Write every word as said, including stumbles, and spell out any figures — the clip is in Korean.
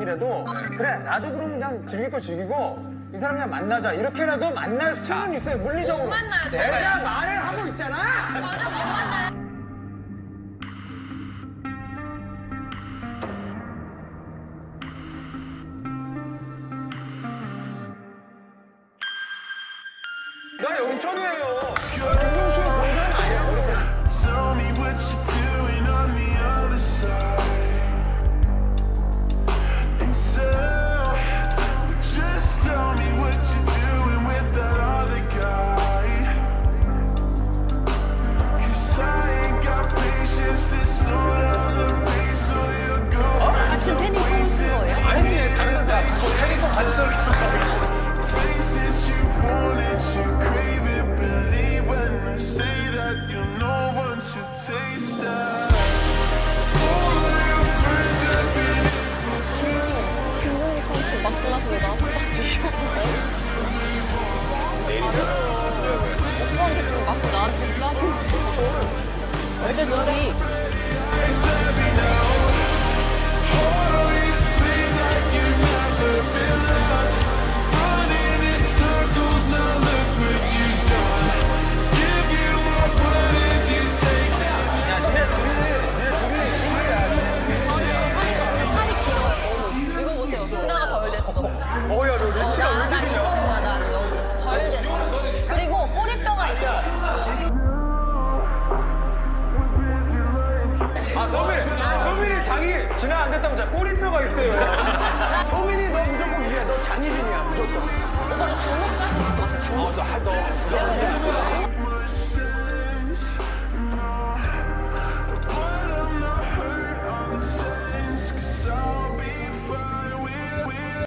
이라도 그래 나도 그럼 그냥 즐길 걸 즐기고 이 사람 그냥 만나자 이렇게라도 만날 수는 있어요. 물리적으로 못 만나요. 내가 말을 하고 있잖아. 저는 못 만나요. 나 영철이에요.